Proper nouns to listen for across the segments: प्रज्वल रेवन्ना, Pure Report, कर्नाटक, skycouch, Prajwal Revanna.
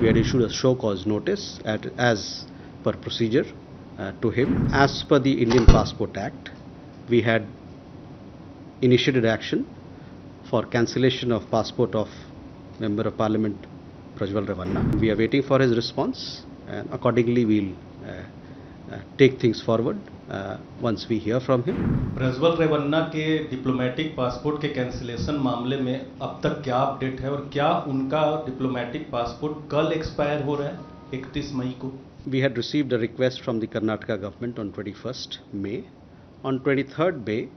We had issued a show cause notice as per procedure to him. As per the Indian Passport Act, we had initiated action for cancellation of passport of Member of Parliament Prajwal Revanna. We are waiting for his response, and accordingly we'll take things forward once we hear from him. प्रज्वल रेवन्ना के diplomatic passport के cancellation मामले में अब तक क्या update है और क्या उनका डिप्लोमेटिक पासपोर्ट कल एक्सपायर हो रहा है 31 मई को? We had received a request from the Karnataka government on 21st May. On 23rd May,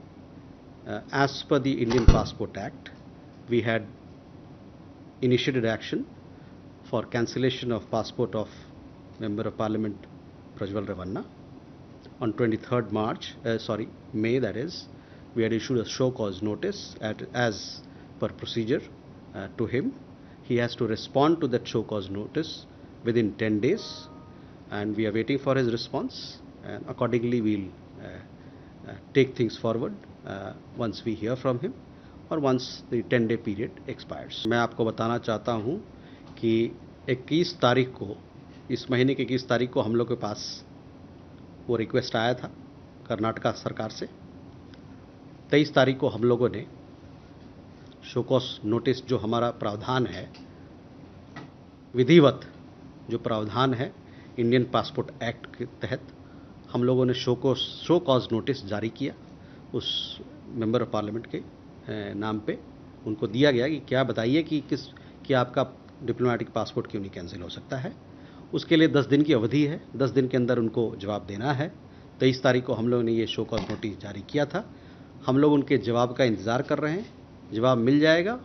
as per the Indian Passport Act, we had initiated action for cancellation of passport of Member of Parliament Prajwal Revanna. On 23rd May, that is, we had issued a show cause notice as per procedure to him. He has to respond to that show cause notice within 10 days, and we are waiting for his response, and accordingly we'll take things forward once we hear from him or once the 10-day period expires. मैं आपको बताना चाहता हूँ कि 21 तारीख को, इस महीने की 21 तारीख को हम लोग के पास वो रिक्वेस्ट आया था कर्नाटका सरकार से। 23 तारीख को हम लोगों ने शोकॉस नोटिस, जो हमारा प्रावधान है, विधिवत जो प्रावधान है इंडियन पासपोर्ट एक्ट के तहत, हम लोगों ने शो कॉज नोटिस जारी किया। उस मेंबर ऑफ पार्लियामेंट के नाम पे उनको दिया गया कि क्या बताइए कि क्या आपका डिप्लोमेटिक पासपोर्ट क्यों नहीं कैंसिल हो सकता है। उसके लिए 10 दिन की अवधि है, 10 दिन के अंदर उनको जवाब देना है। 23 तारीख को हम लोगों ने ये शो कॉज नोटिस जारी किया था। हम लोग उनके जवाब का इंतज़ार कर रहे हैं, जवाब मिल जाएगा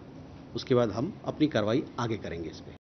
उसके बाद हम अपनी कार्रवाई आगे करेंगे इस पर।